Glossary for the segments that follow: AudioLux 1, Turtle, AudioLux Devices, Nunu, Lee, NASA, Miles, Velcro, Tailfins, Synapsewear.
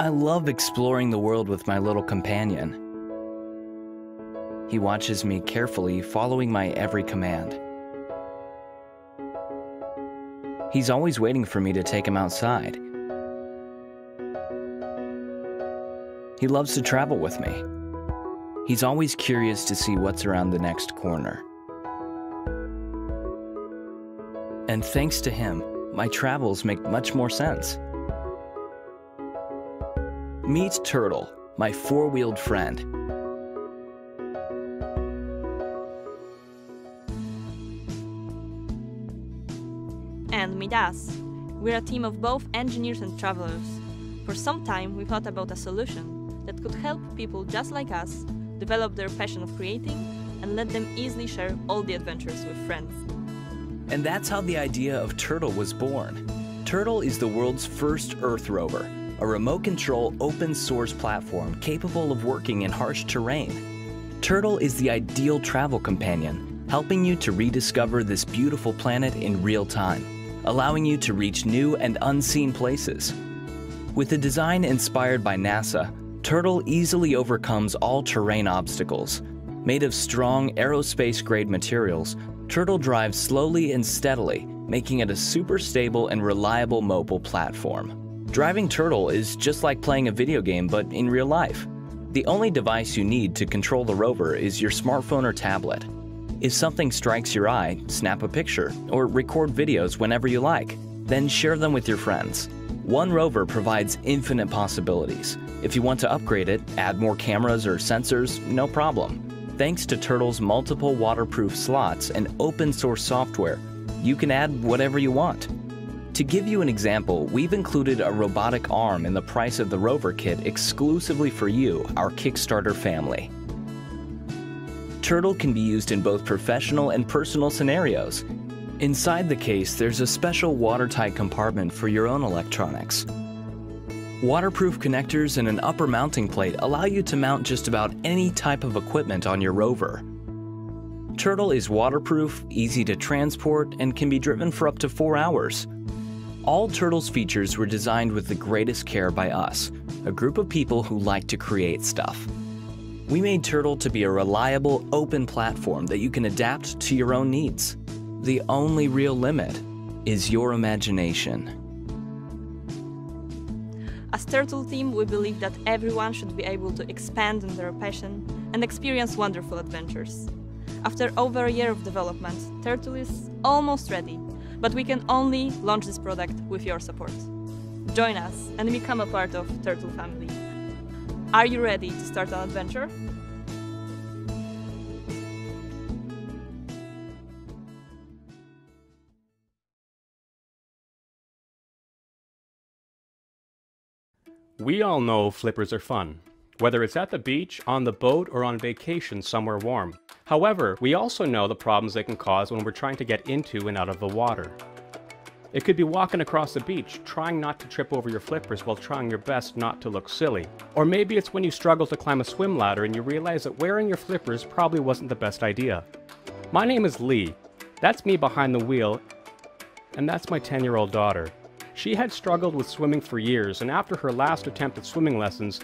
I love exploring the world with my little companion. He watches me carefully, following my every command. He's always waiting for me to take him outside. He loves to travel with me. He's always curious to see what's around the next corner. And thanks to him, my travels make much more sense. Meet Turtle, my four-wheeled friend. And meet us. We're a team of both engineers and travelers. For some time, we thought about a solution that could help people just like us develop their passion of creating and let them easily share all the adventures with friends. And that's how the idea of Turtle was born. Turtle is the world's first Earth rover, a remote control open source platform capable of working in harsh terrain. Turtle is the ideal travel companion, helping you to rediscover this beautiful planet in real time, allowing you to reach new and unseen places. With a design inspired by NASA, Turtle easily overcomes all-terrain obstacles. Made of strong aerospace-grade materials, Turtle drives slowly and steadily, making it a super stable and reliable mobile platform. Driving Turtle is just like playing a video game, but in real life. The only device you need to control the rover is your smartphone or tablet. If something strikes your eye, snap a picture or record videos whenever you like, then share them with your friends. One rover provides infinite possibilities. If you want to upgrade it, add more cameras or sensors, no problem. Thanks to Turtle's multiple waterproof slots and open source software, you can add whatever you want. To give you an example, we've included a robotic arm in the price of the rover kit exclusively for you, our Kickstarter family. Turtle can be used in both professional and personal scenarios. Inside the case, there's a special watertight compartment for your own electronics. Waterproof connectors and an upper mounting plate allow you to mount just about any type of equipment on your rover. Turtle is waterproof, easy to transport, and can be driven for up to 4 hours. All Turtle's features were designed with the greatest care by us, a group of people who like to create stuff. We made Turtle to be a reliable, open platform that you can adapt to your own needs. The only real limit is your imagination. As Turtle team, we believe that everyone should be able to expand on their passion and experience wonderful adventures. After over a year of development, Turtle is almost ready, but we can only launch this product with your support. Join us and become a part of Turtle family. Are you ready to start an adventure? We all know flippers are fun, whether it's at the beach, on the boat, or on vacation somewhere warm. However, we also know the problems they can cause when we're trying to get into and out of the water. It could be walking across the beach, trying not to trip over your flippers while trying your best not to look silly. Or maybe it's when you struggle to climb a swim ladder and you realize that wearing your flippers probably wasn't the best idea. My name is Lee. That's me behind the wheel, and that's my 10-year-old daughter. She had struggled with swimming for years, and after her last attempt at swimming lessons,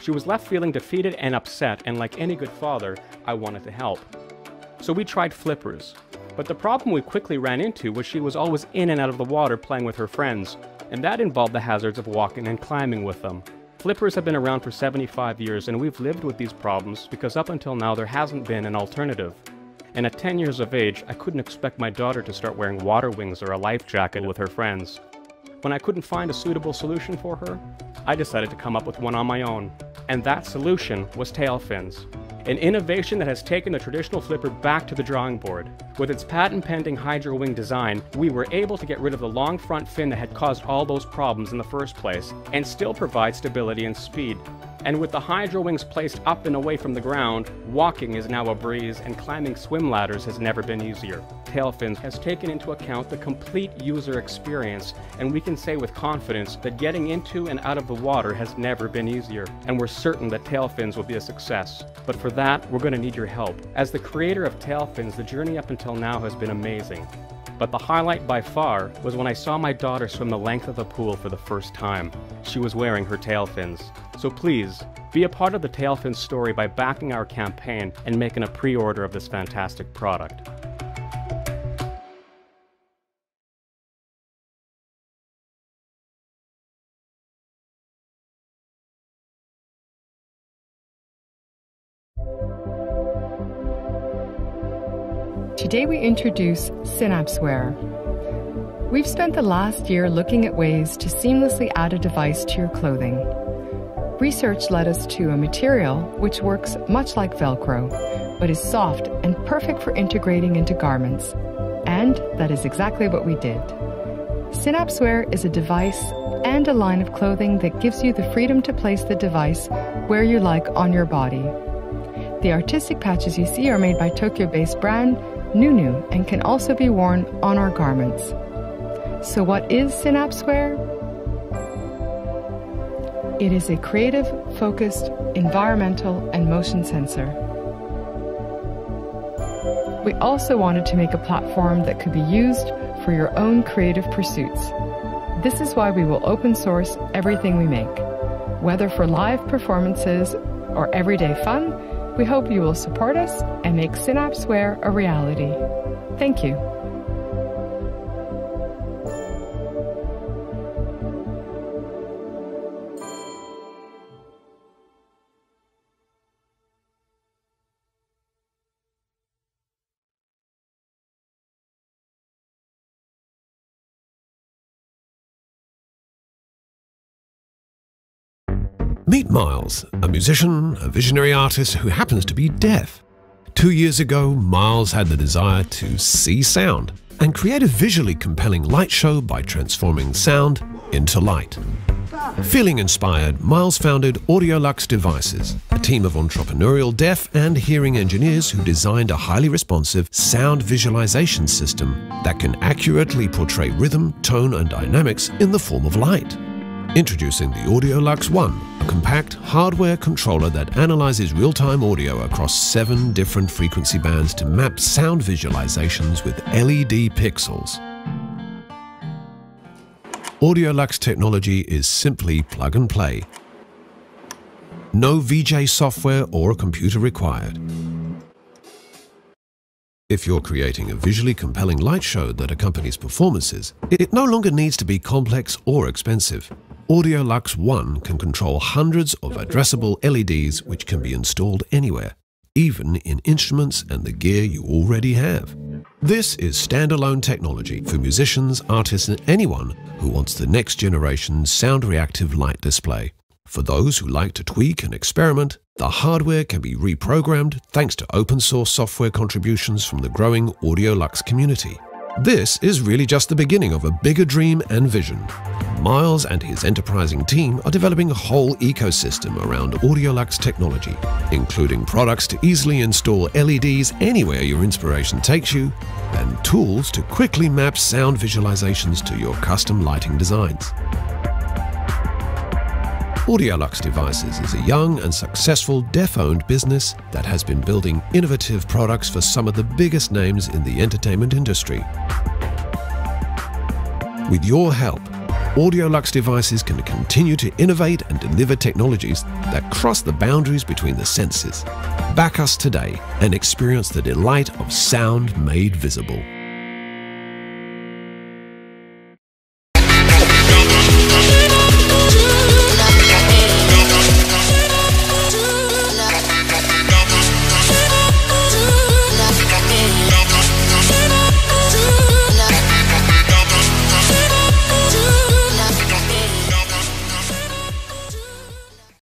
she was left feeling defeated and upset, and like any good father, I wanted to help. So we tried flippers. But the problem we quickly ran into was she was always in and out of the water playing with her friends, and that involved the hazards of walking and climbing with them. Flippers have been around for 75 years, and we've lived with these problems because up until now there hasn't been an alternative. And at 10 years of age, I couldn't expect my daughter to start wearing water wings or a life jacket with her friends. When I couldn't find a suitable solution for her, I decided to come up with one on my own. And that solution was Tailfins, an innovation that has taken the traditional flipper back to the drawing board. With its patent-pending hydro wing design, we were able to get rid of the long front fin that had caused all those problems in the first place, and still provide stability and speed. And with the hydro wings placed up and away from the ground, walking is now a breeze, and climbing swim ladders has never been easier. Tailfins has taken into account the complete user experience, and we can say with confidence that getting into and out of the water has never been easier. And we're certain that Tailfins will be a success. But for that, we're going to need your help. As the creator of Tailfins, the journey up until now has been amazing. But the highlight by far was when I saw my daughter swim the length of the pool for the first time. She was wearing her Tailfins. So please, be a part of the Tailfins story by backing our campaign and making a pre-order of this fantastic product. Today we introduce Synapsewear. We've spent the last year looking at ways to seamlessly add a device to your clothing. Research led us to a material which works much like Velcro, but is soft and perfect for integrating into garments. And that is exactly what we did. Synapsewear is a device and a line of clothing that gives you the freedom to place the device where you like on your body. The artistic patches you see are made by Tokyo-based brand Nunu and can also be worn on our garments. So what is Synapsewear? It is a creative, focused, environmental and motion sensor. We also wanted to make a platform that could be used for your own creative pursuits. This is why we will open source everything we make. Whether for live performances or everyday fun, we hope you will support us and make Synapsewear a reality. Thank you. Meet Miles, a musician, a visionary artist who happens to be deaf. 2 years ago, Miles had the desire to see sound and create a visually compelling light show by transforming sound into light. Feeling inspired, Miles founded AudioLux Devices, a team of entrepreneurial deaf and hearing engineers who designed a highly responsive sound visualization system that can accurately portray rhythm, tone, and dynamics in the form of light. Introducing the AudioLux 1, a compact hardware controller that analyzes real-time audio across 7 different frequency bands to map sound visualizations with LED pixels. AudioLux technology is simply plug and play. No VJ software or a computer required. If you're creating a visually compelling light show that accompanies performances, it no longer needs to be complex or expensive. AudioLux 1 can control hundreds of addressable LEDs which can be installed anywhere, even in instruments and the gear you already have. This is standalone technology for musicians, artists, and anyone who wants the next generation sound-reactive light display. For those who like to tweak and experiment, the hardware can be reprogrammed thanks to open-source software contributions from the growing AudioLux community. This is really just the beginning of a bigger dream and vision. Miles and his enterprising team are developing a whole ecosystem around AudioLux technology, including products to easily install LEDs anywhere your inspiration takes you, and tools to quickly map sound visualizations to your custom lighting designs. AudioLux Devices is a young and successful deaf-owned business that has been building innovative products for some of the biggest names in the entertainment industry. With your help, AudioLux Devices can continue to innovate and deliver technologies that cross the boundaries between the senses. Back us today and experience the delight of sound made visible.